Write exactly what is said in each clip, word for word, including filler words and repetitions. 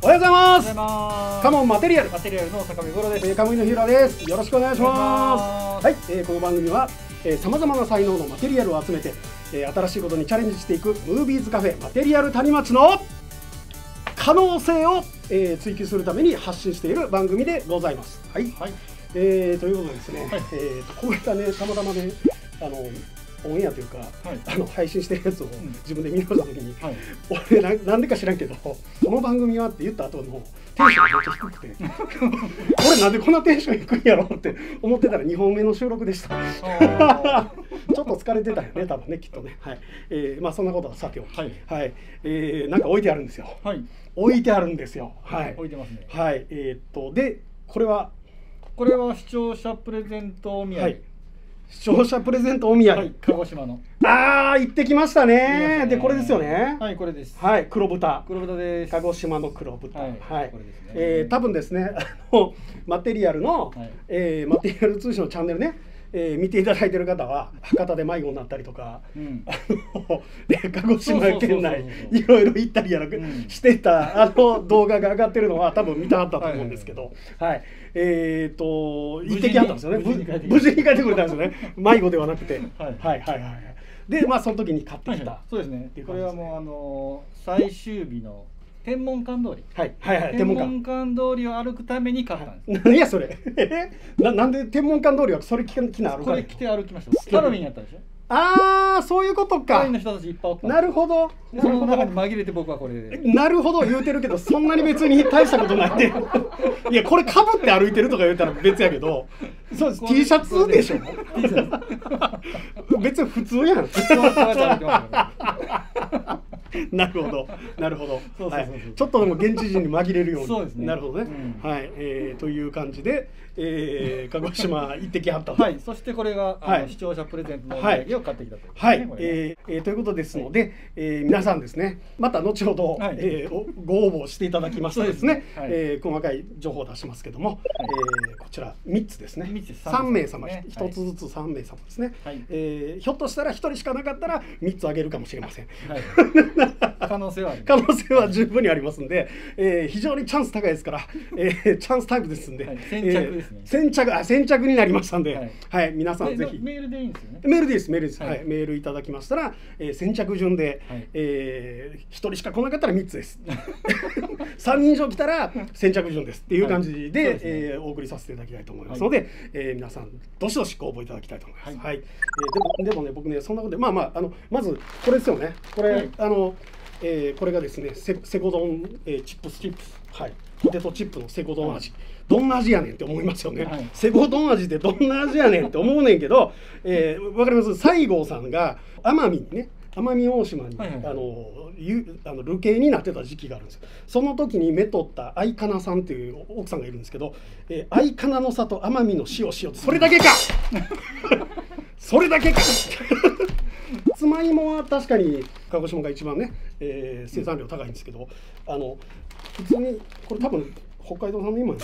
おはようございます。カモンマテリアルマテリアルの坂上五郎です。カムイのヒーラーです。よろしくお願いします。はい、えー、この番組はさまざまな才能のマテリアルを集めて、えー、新しいことにチャレンジしていくムービーズカフェマテリアル谷町の可能性を、えー、追求するために発信している番組でございます。はい。はい、えー、ということでですね。はい、えーとこういったね、たまたまね、あの。オンエアというか、はい、あの配信してるやつを自分で見直したときに、うんはい、俺な、なんでか知らんけど、この番組はって言った後のテンションがめっちゃ低くて、俺なんでこんなテンション低いんやろって思ってたらにほんめの収録でした。ちょっと疲れてたよね、多分ね、きっとね。はい。えー、まあそんなことはさておき、はい、はい。えー、なんか置いてあるんですよ。はい。置いてあるんですよ。はい。置いてますね。はい。えー、っとでこれはこれは視聴者プレゼントお土産。はい視聴者プレゼントお土産、はい、鹿児島のああ行ってきましたね。でこれですよね。はいこれです。はい黒豚黒豚です。鹿児島の黒豚はいはいこれですね。えー、多分ですねあのマテリアルの、はいえー、マテリアル通信のチャンネルね、えー、見ていただいている方は博多で迷子になったりとか、うん、あの鹿児島県内いろいろ行ったりやら、うん、してたあの動画が上がってるのは多分見たかったと思うんですけどはい。えーと行ってきはったんですよね。無事に帰ってくれたんですよね。迷子ではなくて、はいはいはいはい。でまあその時に買ってきた。そうですね。これはもうあの最終日の天文館通り。はいはいはい。天文館通りを歩くために買ったんです。何やそれ。ななんで天文館通りはそれ着て歩かない。これ着て歩きました。ハロウィンやったでしょ。ああそういうことか。なるほど。その中に紛れて僕はこれで。なるほど言うてるけどそんなに別に大したことないで。いやこれかぶって歩いてるとか言うたら別やけど。そう T シャツでしょ。別に普通やん。なるほどなるほど。ちょっとでも現地人に紛れるように。なるほどね。はいという感じで鹿児島行ってきはった。はい。そしてこれが視聴者プレゼントのお土産を買ってきたと。はい。ええということですので皆さんですねまた後ほどご応募していただきますとですね細かい情報を出しますけどもこちらみっつですね。さんめいさまひとつずつさんめいさまですね。ひょっとしたらひとりしかなかったらみっつあげるかもしれません。可能性は可能性は十分にありますので、えー、非常にチャンス高いですから、えー、チャンスタイプですんで、はい、先着ですね、えー、先着あ先着になりましたんで、はい、はい、皆さんぜひメールでいいんですよね。メールでいいですメールです、はい、はい、メールいただきましたら、えー、先着順で、はい、えー、ひとりしか来なかったらみっつです。さんにん以上来たら先着順ですっていう感じで、はいでねえー、お送りさせていただきたいと思いますので、はいえー、皆さんどしどしご応募いただきたいと思います。はい、はいえー、でもでもね僕ねそんなことでまあまああのまずこれですよねこれ、はい、あの。えー、これがですねセ、セコドン、えー、チップスチップス、はい、ポテトチップのセコドン味、はい、どんな味やねんって思いますよね、はい、セコドン味ってどんな味やねんって思うねんけど、えー、分かります西郷さんが奄美にね奄美大島に流刑になってた時期があるんですよ。その時にめとった相かなさんっていう奥さんがいるんですけど「相かなの里奄美の塩塩」それだけかそれだけかつまいもは確かに鹿児島が一番ね、えー、生産量高いんですけどあの普通にこれ多分北海道産の今や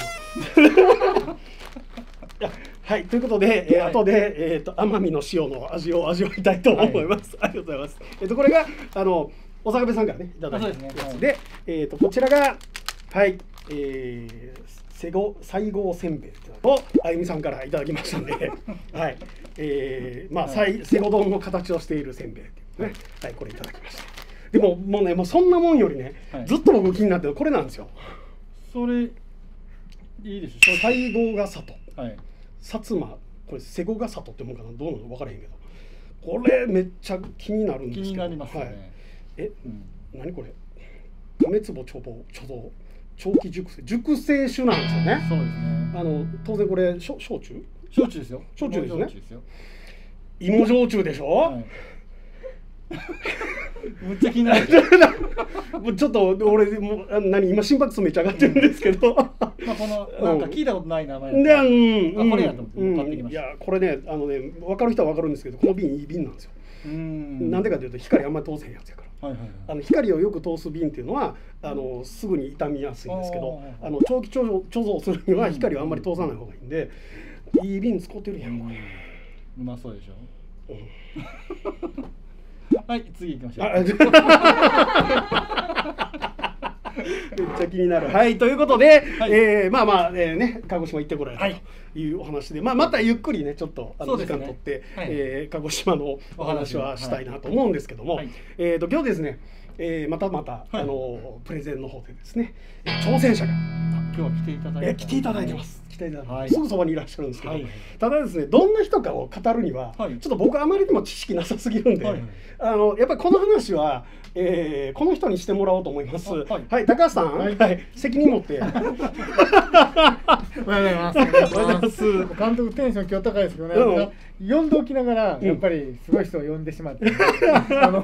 な。はいということで、えー、後で、えー、と奄美の塩の味を味わいたいと思います。はい、ありがとうございます。えっ、ー、とこれがあのお坂部さんからねいただいたやつで、でねはい、えっとこちらがはい。えー西郷せんべいをあゆみさんからいただきましたんで、はい、えー、まあ、はい、西郷丼の形をしているせんべいっていうね、はい、これいただきました。でも、もうね、もうそんなもんよりね、はい、ずっと僕気になってるこれなんですよ。それいいでしょ。西郷が里、はい、薩摩、これ西郷が里ってもんかな、どうなの分からへんけど、これめっちゃ気になるんですけど。気になりますね。はい、え、うん、何これ？米壺貯蔵貯蔵。長期熟成熟成酒なんですよね。そうですね。あの当然これ焼酎？焼酎ですよ。焼酎ですね。芋焼酎でしょ。むっちゃ気になる。ちょっと俺も何今心拍数めっちゃ上がってるんですけど。まあこのなんか聞いたことない名前。で、うん、これやと思って買ってきました。いやこれねあのね分かる人は分かるんですけどこの瓶いい瓶なんですよ。なんでかというと光あんまり通せへんやつやから。あの光をよく通す瓶っていうのはあのすぐに傷みやすいんですけどあの長期貯蔵するには光をあんまり通さない方がいいんでいい瓶使ってるやんこれ。うまそうでしょ。はい次行きましょう。めっちゃ気になる。はい、ということで、はい、えー、まあまあ、えー、ね、鹿児島行ってこられたというお話で、はい、まあまたゆっくりね、ちょっとあの時間取って、ね、はい、えー、鹿児島のお話はしたいなと思うんですけども、はい、えーと今日ですね、えー、またまた、はい、あのプレゼンの方でですね、挑戦者が今日は来ていただいて、えー、来ていただいてます。来ていただいてます。はい、すぐそばにいらっしゃるんですけど、はい、ただですね、どんな人かを語るには、はい、ちょっと僕あまりにも知識なさすぎるんで、はい、あのやっぱりこの話は、えー、この人にしてもらおうと思います。はい、はい、高橋さん、はいはい、責任持って。おはようございます。おはようございます。監督テンション今日高いですけどね。うん、呼んでおきながらやっぱりすごい人を呼んでしまって、うん、あの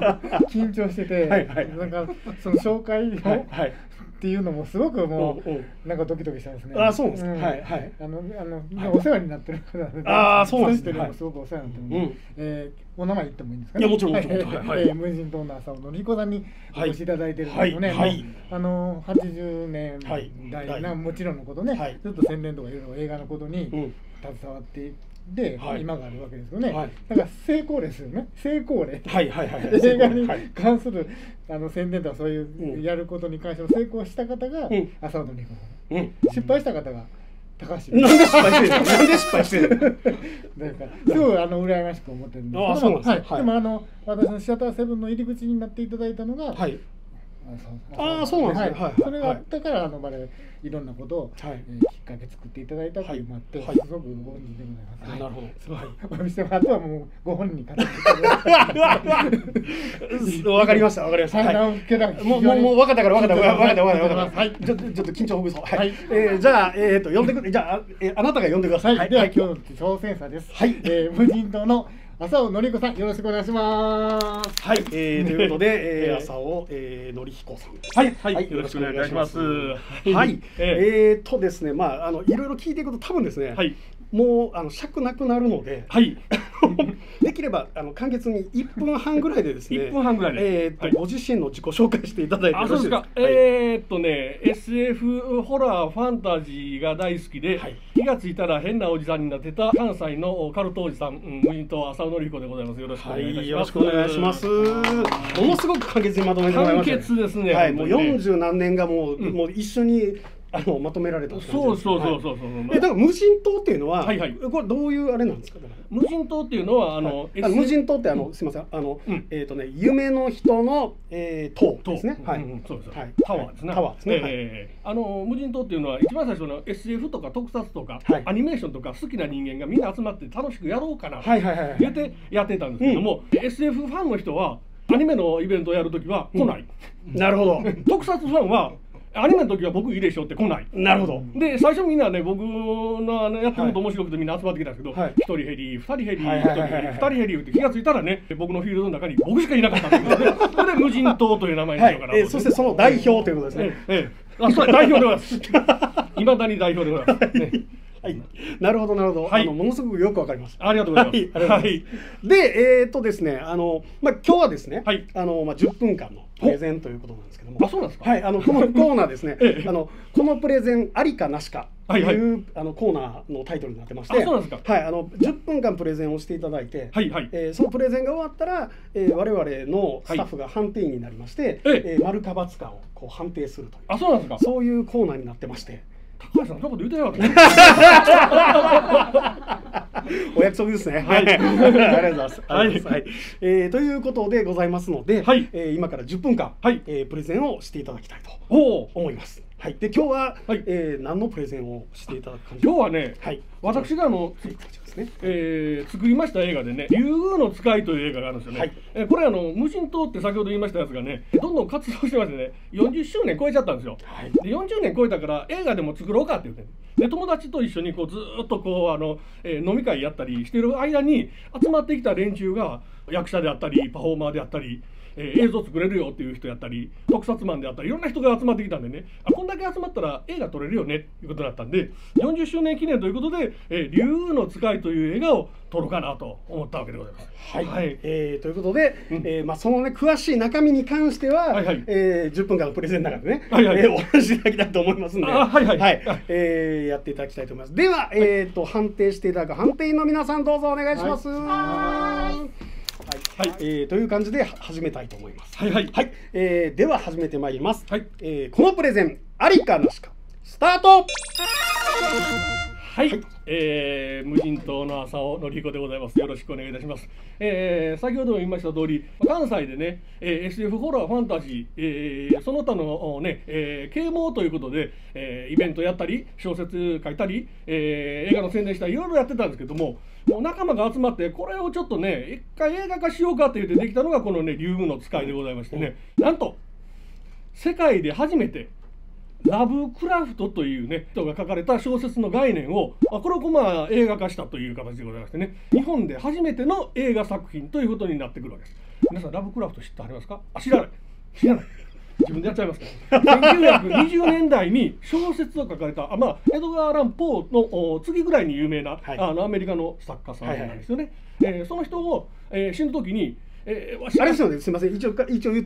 緊張してて、はいはい、なんかその紹介を。はいはい、っていうのもすごくもうなんかドキドキしたんですね。あ、そうですね。はいはい。あのあのお世話になってる方なので、ああそうなんですね。すごくお世話になってるので、えお名前言ってもいいんですかね。いや、もちろんもちろん。はい、無人島の朝尾のりこさんにお越しいただいてるんですよね。はい、あのはちじゅうねんだいな、もちろんのことね、ずっと宣伝とかいろいろ映画のことに携わっていて、で、今があるわけですよね。だから成功例ですよね。成功例。映画に関するあの宣伝とかそういうやることに関しての成功した方が朝尾のりこさん。失敗した方が高橋。なんで失敗してる？なんで失敗してる？だからすごいあの羨ましく思ってるんですけど、でもあの私のシアターセブンの入り口になっていただいたのが。ああ、そうなんですね。はい、それがだからあのまでいろんなことをきっかけ作っていただいたというのもあって、すごくご本人でございます。なるほど。そう。お店もあとはもうご本人に語っていただ。わかりました、わかりました。もうもうもう分かったから分かった分かった分かった分かった。はい。ちょっとちょっと緊張ほぐそう。はい。えじゃあえっと呼んでくじゃああなたが呼んでください。では今日の挑戦者です。はい。無人島の朝尾のりこさん、よろしくお願いします。はい、えー、ということで、えー、朝尾、えー、のりひこさん。はい、はい、はい、よろしくお願いします。はい、えーとですね、まあ、あの、いろいろ聞いていくと、多分ですね。はい。もう、あの、尺なくなるので。はい。できれば、あの、簡潔に一分半ぐらいでですね。一分半ぐらいで。えっと、ご自身の自己紹介していただいてよろしいですか。えっとね、エスエフ ホラーファンタジーが大好きで、気がついたら変なおじさんになってた関西のカルトおじさん、無人島朝尾のりこでございます。よろしくお願いします。ものすごく簡潔にまとめてもらいました。簡潔ですね。はい、もう四十何年がもう、うん、もう一緒にあのまとめられた。そうそうそうそうそう。え、だから無人島っていうのは、はいはい、これどういうあれなんですか。無人島っていうのはあの、はい、あの無人島ってあの、うん、すみません、あの、うん、えっとね、夢の人の、えー、塔ですね。はい、そうです。はい、タワーですね。タワーですね。ええ、あの無人島っていうのは一番最初の エスエフ とか特撮とか、はい、アニメーションとか好きな人間がみんな集まって楽しくやろうかなって言ってやってたんですけども、うん、エスエフ ファンの人はアニメのイベントをやるときは来ない。うん、なるほど。特撮ファンはアニメの時は僕いいでしょって来ない。なるほど。で、最初みんなね、僕のあのやってること面白くてみんな集まってきたんですけど、一人減り、二人減り、二人減りって気がついたらね、僕のフィールドの中に僕しかいなかったんですよ。それで無人島という名前にしようかな。そしてその代表ということですね。ええ、あ、そう代表でございます。いまだに代表でございます。ね、はい。なるほどなるほど。はい。ものすごくよくわかります。ありがとうございます。はい。で、えっとですね、あのまあ今日はですね、あのまあじゅっぷんかんのプレゼンということなんですけども、あ、そうなんですか。はい、あのこのコーナーですね、あのこのプレゼンありかなしかというあのコーナーのタイトルになってまして、そうなんですか。はい、あのじゅっぷんかんプレゼンをしていただいて、はいはい、えそのプレゼンが終わったら、え我々のスタッフが判定員になりまして、え丸か×かをこう判定するという、あ、そうなんですか。そういうコーナーになってまして、高橋さんそんなこと言ってなかった。お約束ですね。はい、ありがとうございます。はい、えということでございますので、はい、今からじゅっぷんかん、はい、プレゼンをしていただきたいと思います。はい、で今日は、はい、え何のプレゼンをしていただく感じ。今日はね、はい、私があのえ作りました映画でね、竜宮の使いという映画があるんですよね。はい、えこれあの無人島って先ほど言いましたやつがね、どんどん活動してましてね、よんじゅっしゅうねん超えちゃったんですよ。はい、でよんじゅうねん超えたから映画でも作ろうかって言って。で友達と一緒にこうずっとこうあの、えー、飲み会やったりしてる間に集まってきた連中が役者であったりパフォーマーであったり、えー、映像作れるよっていう人やったり特撮マンであったりいろんな人が集まってきたんでね、あ、こんだけ集まったら映画撮れるよねっていうことだったんでよんじゅっしゅうねん記念ということで「えー、竜宮の使い」という映画を撮ろうかなと思ったわけでございます。はい、はい、えー、ということで、うん、えーまあ、そのね詳しい中身に関しては、はいはい、えー、じゅっぷんかんのプレゼンの中でね、はい、はい、えー、お話しいただきたいと思いますんで、はいはいはい、はい、えー、やっていただきたいと思います。では、はい、えーと判定していただく判定員の皆さんどうぞお願いします。はい、はいはい、えー、という感じで始めたいと思います。はいはいはい、えー、では始めてまいります。はい、えー、このプレゼンありかなしかスタート。はい、はい、えー、無人島の浅尾紀彦でございます。よろしくお願いいたします。えー、先ほども言いました通り、関西でね、えー、エスエフ ホラーファンタジー、えー、その他のね、えー、啓蒙ということで、えー、イベントやったり、小説書いたり、えー、映画の宣伝したり、いろいろやってたんですけども、もう仲間が集まってこれをちょっとね一回映画化しようかって言ってできたのがこのね竜宮の使いでございましてね、なんと世界で初めてラブクラフトというね人が書かれた小説の概念をこれをまあ映画化したという形でございましてね、日本で初めての映画作品ということになってくるわけです。皆さんラブクラフト知ってありますか？あ、知らない知らない自分でやっちゃいますね。せんきゅうひゃくにじゅうねんだいに小説を書かれた、あ、まあ、エドガー・アラン・ポーの次ぐらいに有名な、はい、あのアメリカの作家さんなんですよね。その人を、えー、死ぬ時に、えー、わしあれですよね、すみません、一応一応突っ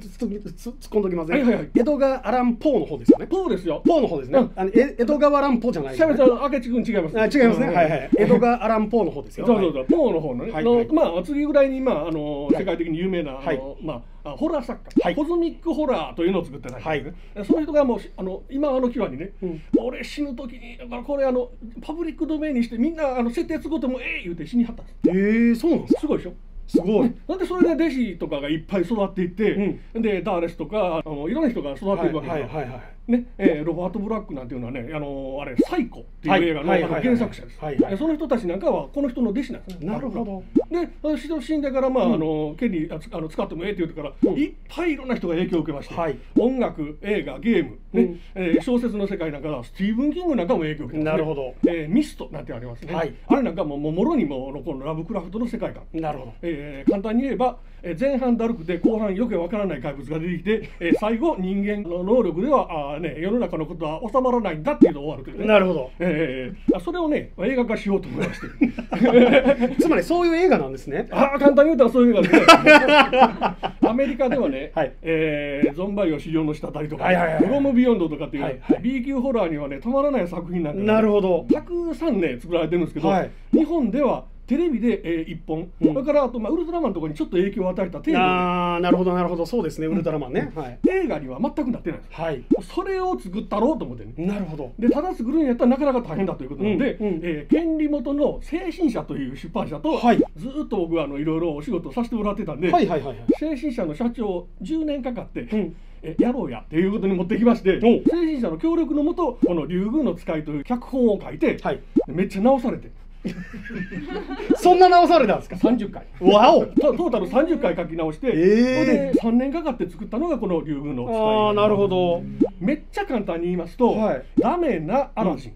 込んどきますね、はいはいはい、エドガー・アラン・ポーの方ですよね。ポーですよ、ポーの方ですね、うん、あのエドガー・アラン・ポーじゃないですね。明智君違いますね。あ、違いますね、はいはい、エドガー・アラン・ポーの方ですよ。そうそうそう、はい、ポーの方のね、はいはい、のまあ次ぐらいに、まあ、あの世界的に有名な、はい、あのまあホラー作家、はい、コズミックホラーというのを作ってたんですね、はい、そういう人がもうあの今あの際にね、うん、俺死ぬ時にこれあのパブリックドメインにしてみんなあの設定つごてもええ言うて死にはったんです。えー、そうなんですか？すごいでしょ。すごい。なんでそれで弟子とかがいっぱい育っていって、うん、でダーレスとかあのいろんな人が育っていくわけですからね、えー、ロバート・ブラックなんていうのはね、あのー、あれサイコっていう映画の原作者です。その人たちなんかはこの人の弟子なんですね。なるほど。で私の死んだから、まあ、うん、あの権利あの使ってもええって言うから、うん、いっぱいいろんな人が影響を受けまして、はい、音楽、映画、ゲーム、ね、うん、えー、小説の世界なんかスティーブン・キングなんかも影響を受けてますね。なるほど、えー、ミストなんてありますね、はい、あれなんかももろにもこのラブクラフトの世界観。なるほど、えー、簡単に言えば前半だるくて後半よくわからない怪物が出てきて、えー、最後人間の能力ではあね、世の中のことは収まらないんだっていうのが終わるというね。なるほど、えー、それをね映画化しようと思いましてつまりそういう映画なんですね。あ、簡単に言うたらそういう映画ですねアメリカではね、はい、えー、ゾンバイオ狩猟の滴りとかドロムビヨンドとかっていう、はいはい、B 級ホラーにはねたまらない作品なんで、ね、なるほど、たくさんね作られてるんですけど、はい、日本ではテレビで、えー、いっぽん、うん、それからあと、まあ、ウルトラマンとかにちょっと影響を与えた程度。ああ、なるほどなるほど、そうですね、ウルトラマンね、うん、はい、映画には全くなってないんです、はい、それを作ったろうと思ってね。なるほど。でただ作るんやったらなかなか大変だということなんで、うんうん、えー、権利元の精神社という出版社と、はい、ずっと僕はあのいろいろお仕事をさせてもらってたんで、精神社の社長じゅうねんかかって、うん、やろうやっていうことに持ってきまして、精神社の協力のもとこの竜宮の使いという脚本を書いて、はい、めっちゃ直されてそんな直されたんですか？さんじゅっかい。わお。トータルさんじゅっかい書き直して、えー、さんねんかかって作ったのがこの竜宮の使い。ああ、なるほど。めっちゃ簡単に言いますと、はい、ダメなアラジン。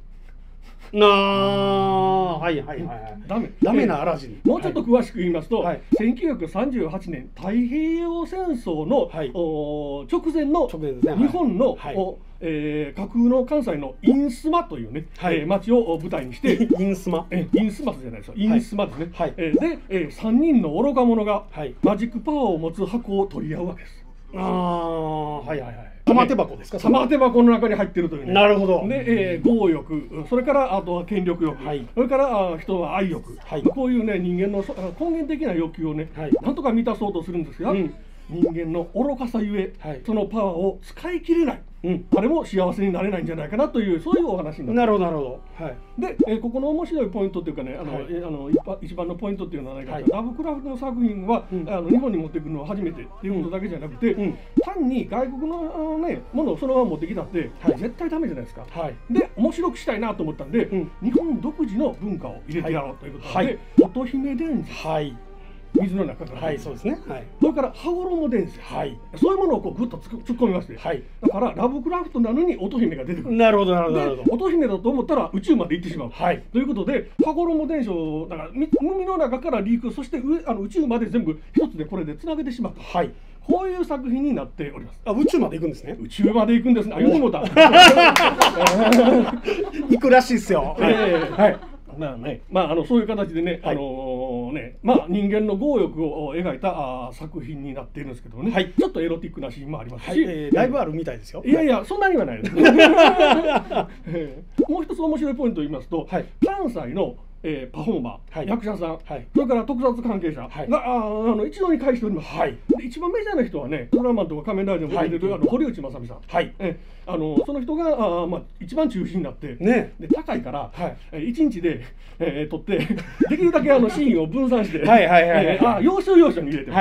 うん、なあ、はいはいはい、ダメダメな嵐に、えー、もうちょっと詳しく言いますと、はい、せんきゅうひゃくさんじゅうはちねん太平洋戦争の、はい、お直前の日本の、はいはい、えー、架空の関西の因島というね、はい、えー、町を舞台にして因島、えー、因島じゃないですよ、因島ですね、はいはい、えー、で、えー、さんにんの愚か者が、はい、マジックパワーを持つ箱を取り合うわけです。ああ、はいはいはい、玉手箱ですか？玉手箱の中に入ってるというね。なるほど。で、えー、強欲、それからあとは権力欲、はい、それから人は愛欲、はい、こういうね人間の根源的な欲求をね、はい、なんとか満たそうとするんですが、うん、人間の愚かさゆえ、はい、そのパワーを使い切れない、うん、誰も幸せになれないんじゃないかなという、そういうお話になって。なるほどなるほど、はい、で、えー、ここの面白いポイントというかね、あの、はい、あの一番のポイントっていうのは何かというと、はい、ラブクラフトの作品は、うん、あの日本に持ってくるのは初めてっていうことだけじゃなくて、うん、単に外国の、あのねものをそのまま持ってきたって、はい、絶対ダメじゃないですか、はい、で面白くしたいなと思ったんで、うん、日本独自の文化を入れてやろうということで、はい、乙姫伝説、はい、水の中から、はい、そうですね、はい、それから羽衣伝説、はい、そういうものをこうぐっと突っ込みまして、はい、だからラブクラフトなのに乙姫が出てくる。なるほどなるほどなるほど。乙姫だと思ったら宇宙まで行ってしまう、はい、ということで羽衣伝説をだから海の中からリーク、そして上あの宇宙まで全部一つでこれでつなげてしまうと、はい、こういう作品になっております。あ、宇宙まで行くんですね。宇宙まで行くんですね。あ、言うてもうた行くらしいっすよ。はい、はい、なね、まあ、あのそういう形でね、はい、あのね、まあ、人間の強欲を描いた作品になっているんですけどね、はい、ちょっとエロティックなシーンもありますし、はい、えー、だいぶあるみたいですよ。いやいや、そんなにはないですもう一つつ面白いポイントを言いますと、はい、関西のえー、パフォーマー、役者さん、それから特撮関係者があの一度に返しております。一番メジャーな人はね、ドラマとか仮面ライダーも出てる堀内正美さん、その人がまあ一番中心になって高いからいちにちで撮って、できるだけあのシーンを分散して要所要所に入れて、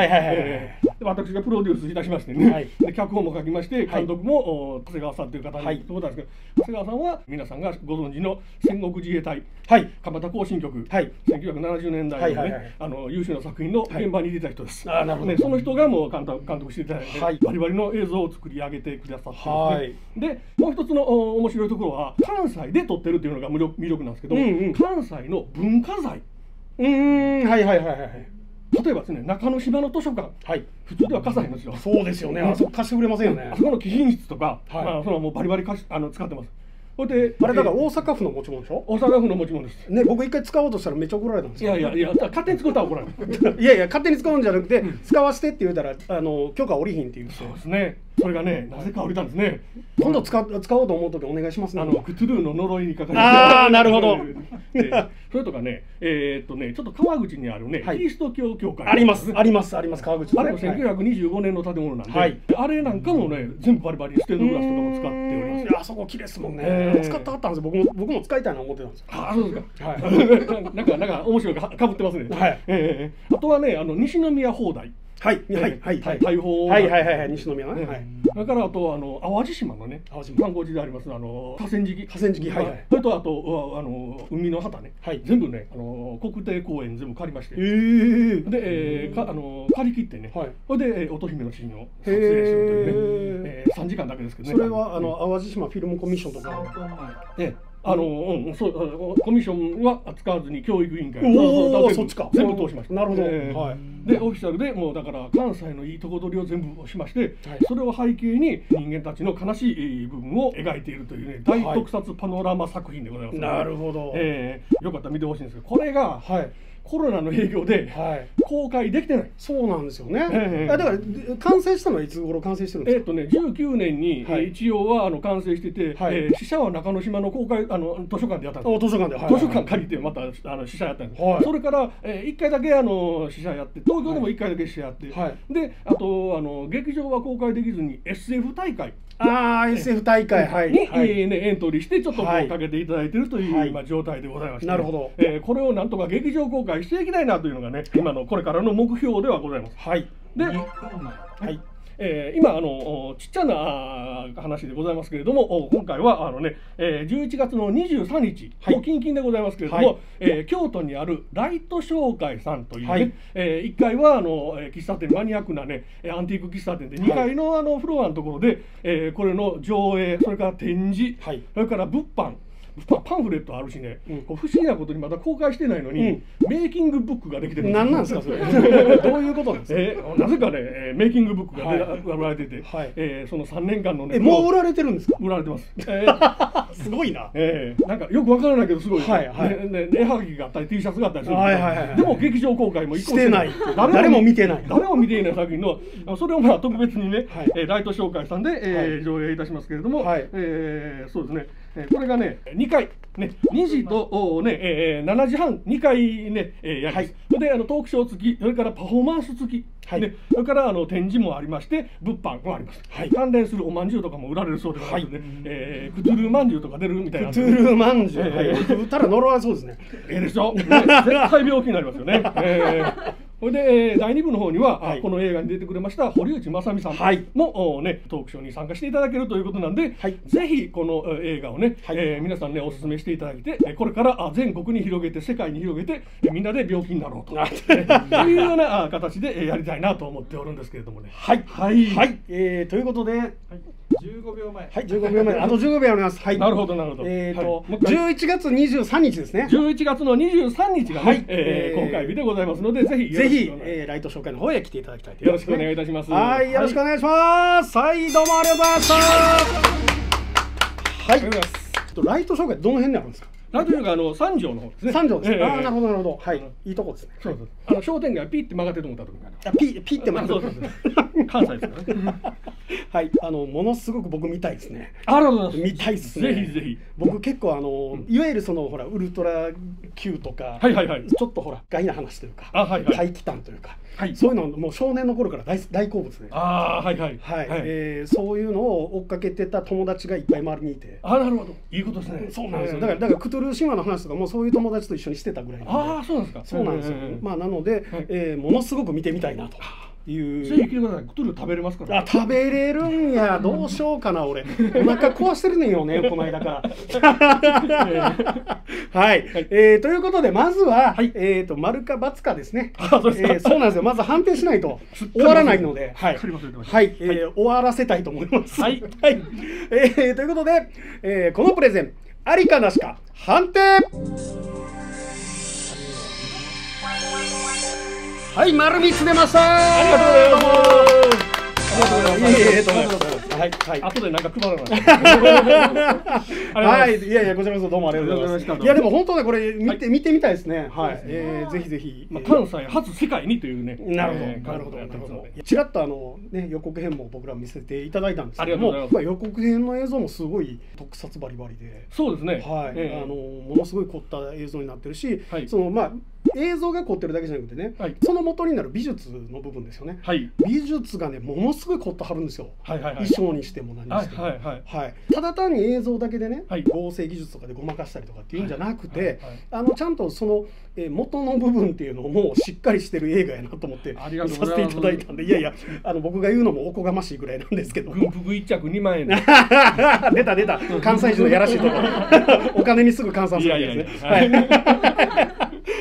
私がプロデュースいたしましてね、脚本も書きまして、監督も長谷川さんという方にところなんですけど、長谷川さんは皆さんがご存知の戦国自衛隊蒲田行進局、せんきゅうひゃくななじゅうねんだいのね、優秀な作品の現場に出た人です。その人がもう監督していただいて、バリバリの映像を作り上げてくださってですね。で、もう一つの面白いところは、関西で撮ってるというのが魅力なんですけど、関西の文化財。うん、はいはいはいはい。例えばですね、中之島の図書館、普通では貸さへんですよ。そうですよね。あそこ貸してくれませんよね。あそこの貴賓室とか、それはもうバリバリ貸し、あの使ってます。あれだから大阪府の持ち物でしょ。大阪府の持ち物ですね。僕一回使おうとしたらめっちゃ怒られたんですよ。いやいやいや、勝手に使うとは怒られない。いやいや、勝手に使うんじゃなくて、使わせてって言うたらあの許可おりひんっていう。そうですね。それがね、なぜか降りたんですね。今度使う使おうと思うときお願いしますね。あのクトゥルーの呪いにかかる。ああ、なるほど。それとかね、えっとね、ちょっと川口にあるね、キリスト教教会ありますありますあります川口。あれせんきゅうひゃくにじゅうごねんの建物なんで、あれなんかもね、全部バリバリステンドグラスとかも使っております。いや、あそこ綺麗ですもんね。使ったかったんですよ。僕も僕も使いたいな思ってたんですよ。ああ、そうですか。はい。なんかなんか面白いかかぶってますね。はい。ええ。あとはね、あの西宮砲台。はいはいはいはい。大砲。はいはいはいはい、西宮ね。はい。だからあとあの淡路島のね、観光地でありますあの河川敷、河川敷、はいはい。それとあとあの海の旗ね、はい。全部ね、あの国定公園全部借りまして。ええ。で、かあの借り切ってね。はい。それで乙姫のシーンを撮影するというね。さんじかんだけですけどね。それはあの淡路島フィルムコミッションとか。ええ。あのそうコミッションは扱わずに教育委員会、そっちか全部通しました。なるほど。でオフィシャルでもうだから関西のいいとこ取りを全部しまして、それを背景に人間たちの悲しい部分を描いているというね、大特撮パノラマ作品でございます。なるほど。よかったら見てほしいんですけど、これがコロナの影響で公開できてない。そうなんですよね。だから完成したのはいつ頃完成してるんですか。えっとね、じゅうきゅうねんに一応はあの完成してて、死者は中之島の公開あの図書館でやったんです。図書館で図書館借りてまたあの試写やったんです。それからいっかいだけあの試写やって、東京でもいっかいだけ試写やって、であとあの劇場は公開できずに エスエフ 大会。ああ、 エスエフ 大会にエントリーしてちょっとかけていただいてるという今状態でございまして、なるほど。これをなんとか劇場公開していきたいなというのがね、今のこれからの目標ではございます。はい。で、はい。えー、今あのちっちゃな話でございますけれども、今回はあのね、じゅういちがつのにじゅうさんにち、もう近々でございますけれども、はい、えー、京都にあるライト商会さんというね、はい、えー、いっかいはあの喫茶店、マニアックなねアンティーク喫茶店で、にかいのあのフロアのところで、えー、これの上映、それから展示、はい、それから物販。パンフレットあるしね、不思議なことにまだ公開してないのにメイキングブックができてる。何なんですかそれ。どういうことなんですか。なぜかね、メイキングブックが売られてて、そのさんねんかんのね。もう売られてるんですか。売られてます。すごいな。なんかよくわからないけどすごい。絵はがきがあったり T シャツがあったりする。でも劇場公開もしてない。誰も見てない。誰も見ていない作品の、それをまあ特別にね、ライト紹介したんで上映いたしますけれども、そうですね。これがね、にかい、ね、にじと、ねえー、しちじはん、にかいね、えー、やります。はい、であの、トークショー付き、それからパフォーマンス付き、はい、ね、それからあの展示もありまして、物販もあります。はい、関連するおまんじゅうとかも売られるそうで、はい、えー、クトゥルーまんじゅうとか出るみたいな。クトゥルーまんじゅう、えー、売ったら呪われそうですね。ええでしょ、ね、絶対病気になりますよね。えーそれで、えー、だいにぶの方には、はい、この映画に出てくれました堀内正美さんも、はい、ね、トークショーに参加していただけるということなんで、はい、ぜひこの、えー、映画をね、はい、えー、皆さんねお勧めしていただいて、これから全国に広げて世界に広げて、えー、みんなで病気になろうと、えー、いうような形で、えー、やりたいなと思っておるんですけれどもね。はい、はいはい、えー、ということで、はい、じゅうごびょうまえ、はい、じゅうごびょうまえ、あとじゅうごびょうあります。はい、なるほどなるほど。えっと、じゅういちがつにじゅうさんにちですね。じゅういちがつのにじゅうさんにちがね、公開日でございますので、ぜひぜひライト紹介の方へ来ていただきたい。よろしくお願いいたします。はい、よろしくお願いします。はい、どうもありがとうございました。はい、ちょっとライト紹介どの辺にあるんですか。なんというかあの三条の方ですね。三条ですね。ああなるほどなるほど。はい。いいとこですね。そうそう。あの商店街ピって曲がってると思った時がある。ピピって曲がってる。関西ですからね。はい。あのものすごく僕見たいですね。ありがとうございます。見たいですね。ぜひぜひ。僕結構あのいわゆるそのほらウルトラ Q とか、はいはいはい。ちょっとほらガイな話というか、あはいはい。怪奇譚というか、はい。そういうのもう少年の頃から大大好物ですね。ああはいはいはい。ええそういうのを追っかけてた友達がいっぱい周りにいて。あなるほど。いいことですね。そうなんです。だからだからクトゥルー神話の話とかもうそういう友達と一緒にしてたぐらい。ああそうなんですか。そうなんですよ。まあなので、えー、ものすごく見てみたいなという。ぜひ来てください。クトゥルー食べれますから。あ食べれるんや。どうしようかな俺。お腹壊してるねんよねこの間から。はい。えー、ということでまずは、はい、えっと丸か×かですね。あそうですか、えー。そうなんですよ。まず判定しないと終わらないので。はい。はい。えー、終わらせたいと思います。はい。はい。えー、ということで、えー、このプレゼン。ありかなしか判定。はい丸みつ出ました。ありがとうございます。はいはい。後でなんか配らない。はいいやいやこちらこそどうもありがとうございます。いやでも本当ねこれ見て見てみたいですね。はい。えぜひぜひ。関西初世界にというね。なるほどなるほどなるほど。ちらっとあのね予告編も僕ら見せていただいたんですけども、予告編の映像もすごい特撮バリバリで。そうですね。はい。あのものすごい凝った映像になってるし、そのまあ。映像が凝ってるだけじゃなくてね、はい、その元になる美術の部分ですよね、はい、美術がねものすごい凝ってはるんですよ、衣装にしても何にしても、ただ単に映像だけでね、はい、合成技術とかでごまかしたりとかっていうんじゃなくて、ちゃんとその、えー、元の部分っていうのもしっかりしてる映画やなと思って見させていただいたんで、いやいやあの僕が言うのもおこがましいぐらいなんですけど、軍服一着にまんえんで出た出た関西人のやらしいとこお金にすぐ換算するんですね。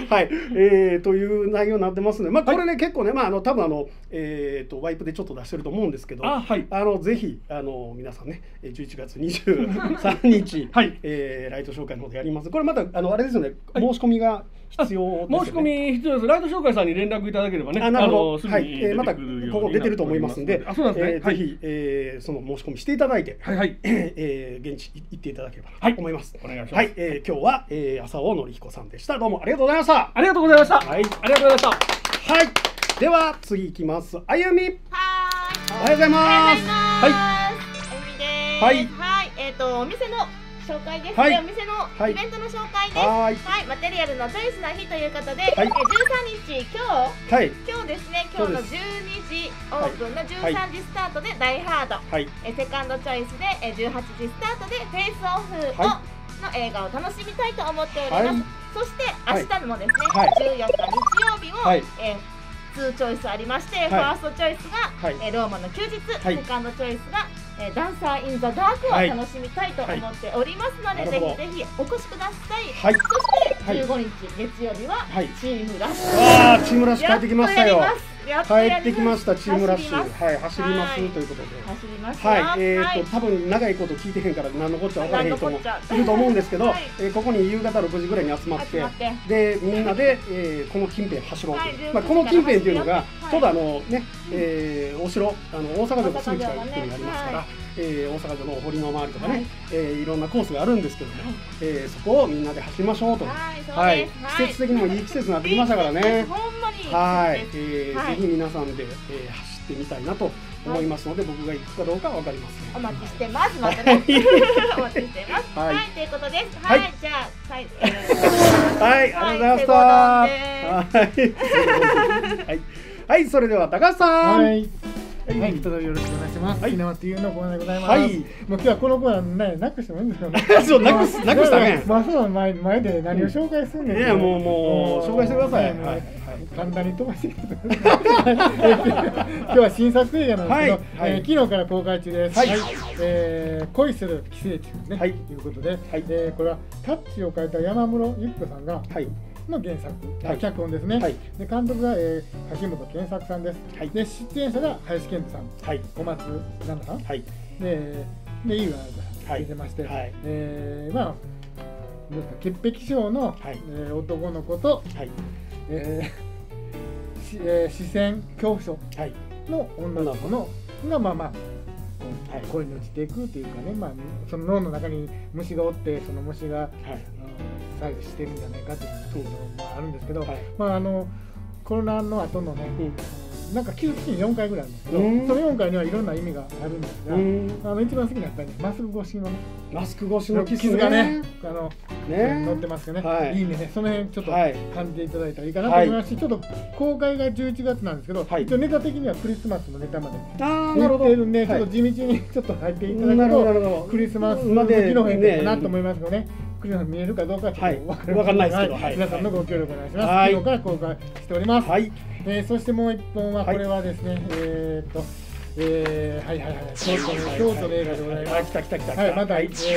はい、えー、という内容になってますので、まあ、これね、はい、結構ね、まあ、あの多分あの、えー、とワイプでちょっと出してると思うんですけど、あ、はい、あのぜひあの皆さんねじゅういちがつにじゅうさんにち、はいえー、ライト紹介の方でやります。これまたあのあれですよね、はい、申し込みが必要ですよね。申し込み必要です。ライト紹介さんに連絡いただければね、あなるほど、はい、えー、またここ出てると思いますんで、あ、そうなんですね、ぜひ、えー、その申し込みしていただいて、はいはい、えー、現地行っていただければと思います。お願いします。はい、えー、今日は、えー、浅尾紀彦さんでした。どうもありがとうございました。ありがとうございました。はい、ありがとうございました。はい、では次いきます。あゆみ。はい。おはようございます。はい。あゆみです。はい。えっとお店の紹介です。はい。お店のイベントの紹介です。はい。はい。マテリアルのチョイスな日ということで、えじゅうさんにち今日、はい。今日ですね。今日のじゅうにじオープンのじゅうさんじスタートでダイハード。はい。えセカンドチョイスでえじゅうはちじスタートでフェイスオフをの映画を楽しみたいと思っております。そして明日もですね、じゅうよっかにちようびも、えー、ツーチョイスありまして、はい、ファーストチョイスが、はい、えー、ローマの休日、はい、セカンドチョイスが、えー、ダンサー・イン・ザ・ダークを楽しみたいと思っておりますので、はいはい、ぜひぜひお越しください。はい、そしてじゅうごにちげつようびはチームラッシュ、はい、あーチームラッシュ帰ってきましたよ。帰ってきましたチームラッシュ、はい、走りますということで、走りますよ、はい、えっと多分長いこと聞いてへんから何のこっちゃ分からへんともいると思うんですけど、ここに夕方ろくじぐらいに集まってでみんなでこの近辺走ろうという、まあこの近辺っていうのがちょうどあのねお城、あの大阪城のすぐ近くにありますから、え大阪城の堀の周りとかね、えいろんなコースがあるんですけども、えそこをみんなで走りましょうと、はい、季節的にもいい季節になってきましたからね、はい、えー、ぜひ皆さんで、えー、走ってみたいなと思いますので、はい、僕が行くかどうかわかりません、ね。お待ちしてます。またね。お待ちしてます。はい、はい、ということです。はい、はい、じゃあ、はい、はい、ありがとうございました。はい、はい、それでは高橋さん。はい。はい、再びよろしくお願いします。はい、ひなまっていうのコーナーでございます。はい、もう今日はこのコーナーね、なくしてもいいんですよね。そう、なくす、なくしたね。まあ、そうの前、前で何を紹介するんですか。いや、もう、もう、紹介してください。はい、簡単に飛ばしてください。今日は新作映画なんですけど、え、昨日から公開中です。はい、え、恋する寄生虫ね、はい、ということで、え、これはタッチを変えた山室由紀子さんが。はい。の原作、脚本ですね。で監督が柿本健作さんです。で出演者が林遣都さん、小松菜奈さん、でで井浦さん出てまして、まあ潔癖症の男の子と視線恐怖症の女の子のがまあまあ恋に落ちていくというかね、まあその脳の中に虫がおってその虫が作用してるんじゃないかというところもあるんですけど、はい、まああのコロナの後のね、うん、なんか記述によんかいぐらいあるんですけど、うん、そのよんかいにはいろんな意味があるんですが、うん、あの一番好きなやっぱり、ね、マスク越しのねマスク越しの傷がね、あのね載ってますよね、はい、いいね、その辺ちょっと感じていただいたらいいかなと思いますし、はい、ちょっと公開がじゅういちがつなんですけど、はい、一応ネタ的にはクリスマスのネタまで入ってるんで、ちょっと地道にちょっと入っていただくとクリスマスの時の辺かなと思いますので、ね、クリスマス見えるかどうかちょっと分からないですけど、皆さんのご協力お願いします。昨日から公開しております。はい、えー、そしてもういっぽんはこれはですね、はい、えーっとえー、はいはいはい、京都の映画でございます。来た来た来た。はい、また、はい、難し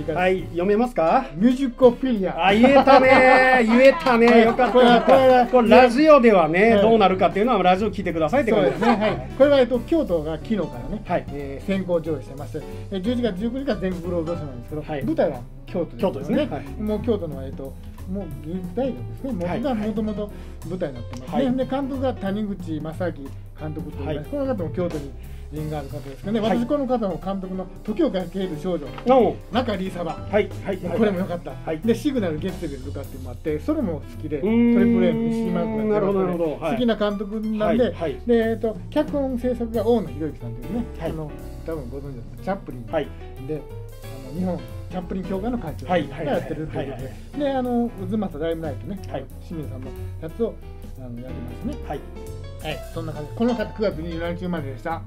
いから。はい、読めますか？ミュージコフィリア。あ、言えたね、言えたね、よかった。これラジオではね、どうなるかっていうのはラジオ聞いてくださいってことですね。はい。これはえっと京都が昨日からね、はい、先行上映してまして、じゅういちがつじゅうくにちが全国労働者なんですけど、舞台は京都。京都ですね。もう京都のえっと。もう現代のですね、もうがもともと舞台になってますね。はい、で監督が谷口正明監督という、はい、この方も京都に縁がある方ですけどね、はい、私この方の監督の「時をかける少女」「中里サバ」、はいはい、これも良かった、はい、で「シグナル月曜日」とかっていうのもあって、それも好きでトリプル M にシーマークが好きな監督なんで、脚本制作が大野博之さんというね、はい、あの多分ご存知ですか、チャップリン、はい、であの日本チャップリン協会の会長がやってるということで、で、あの渦政ライムライトね、清水さんのやつをやりますね。はい、そんな感じ。この方くがつにじゅうしちにち生まれでした。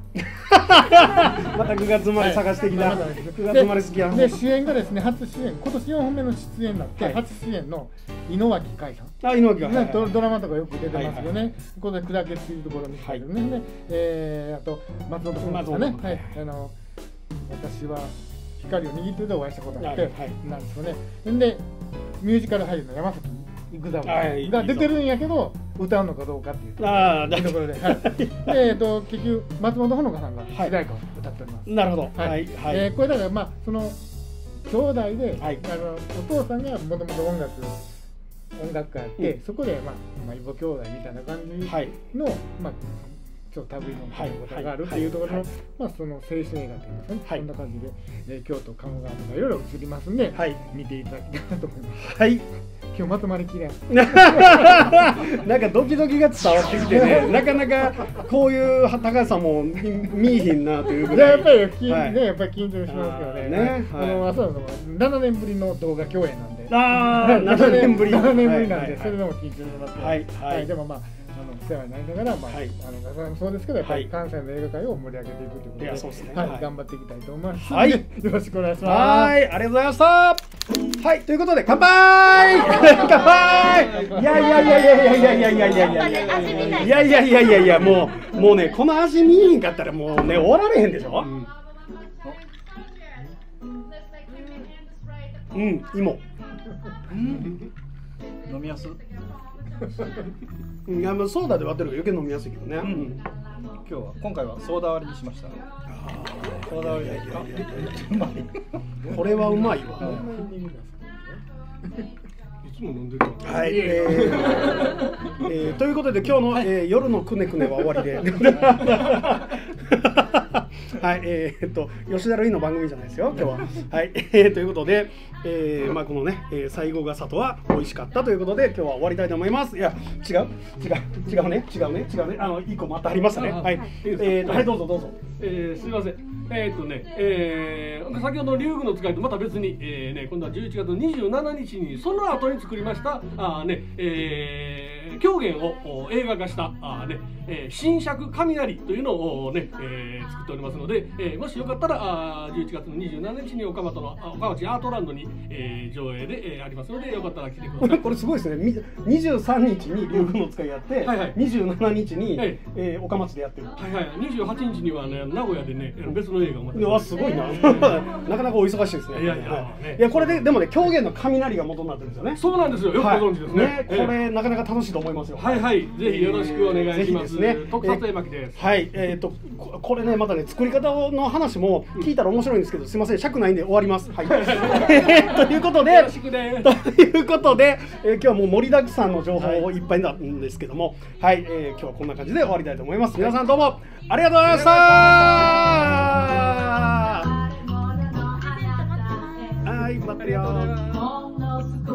またくがつ生まれ探してきた。くがつ生まれ好きやん。で、主演がですね、初主演、今年よんほんめの出演になって、初主演の井之脇海さん。あ、井之脇海。ドラマとかよく出てますよね。ここで砕けついるところに入るね。え、あと松本さんですね。はい、あの私は光を握ってるでお会いしたことがあって、なんですよね。で、ミュージカル俳優の山崎育三郎が出てるんやけど、歌うのかどうかっていうところで、で、えっと結局松本穂香さんが主題歌を歌っております。なるほど。はいはい。え、これだからまあその兄弟で、あのお父さんがもともと音楽音楽家やって、そこでまあまあ異母兄弟みたいな感じのまあ。旅のことがあるというところの、まあその青春映画といいますね、そんな感じで、えー、京都鴨川とかいろいろ映りますんで、はい、見ていただきたいと思います。はい、今日まとまりきれん。なんかドキドキが伝わってきてね、なかなかこういう高橋さんも見えひんなというぐらい。やっぱりね、やっぱり緊張しますけどね。ね、あの朝のななねんぶりの動画共演なんで。ああ、ななねんぶり。ななねんぶりなんで、それでも緊張します。はいはい。でもまあ。お世話になりながら、まあ、あの、皆さんもそうですけど、やっぱり関西の映画界を盛り上げていくということで、はい、頑張っていきたいと思います。はい、よろしくお願いします。はい、ありがとうございました。はい、ということで、乾杯。乾杯。いやいやいやいやいやいやいやいやいやいやいやいやいやいや、もう、もうね、この味見えへんかったら、もうね、終わられへんでしょ。うん、芋。飲みやす。いやもうソーダで割ってるから余計飲みやすいけどね。今日は今回はソーダ割りにしました。ソーダ割りですか。これはうまいわ。いつも飲んでる。はい。えということで今日の夜のくねくねは終わりで。はい、えー、っと吉田類の番組じゃないですよ今日は。はい、えー、ということで、えー、まあこのね、えー、最後が里は美味しかったということで今日は終わりたいと思います。いや違う違う違うね違うね違うねあの一個またありましたね。はい、えー、はいどうぞどうぞ。えー、すみません。えー、っとね、えー、先ほどの竜宮の使いとまた別に、えー、ね今度はじゅういちがつにじゅうしちにちにその後に作りましたあーね、えー、狂言を映画化したあーね、えー、新作雷というのをね、えー、作っておりますので。でえー、もしよかったらあじゅういちがつのにじゅうしちにちに岡本の岡町アートランドに、えー、上映で、えー、ありますのでよかったら来てください。これすごいですね。にじゅうさんにちに竜宮の使いやって、はいはい、にじゅうしちにちに、はいえー、岡町でやってる。はいはい。にじゅうはちにちにはね名古屋でね別の映画をまた。いやすごいな。なかなかお忙しいですね。いやいや。いやこれででもね狂言の雷が元になってるんですよね。そうなんですよ。よくご存知ですね。ねこれなかなか楽しいと思いますよ。はいはい。ぜひよろしくお願いします。ね、特撮絵巻です。はい。えっとこれねまたね作り方の話も聞いたら面白いんですけど、すみません尺ないんで終わります。はい。ということで、よろしくね。ということで、えー、今日はもう盛りだくさんの情報をいっぱいなんですけども、はい、はいえー、今日はこんな感じで終わりたいと思います。皆さんどうもありがとうございました。はい、待ってよ。のすごい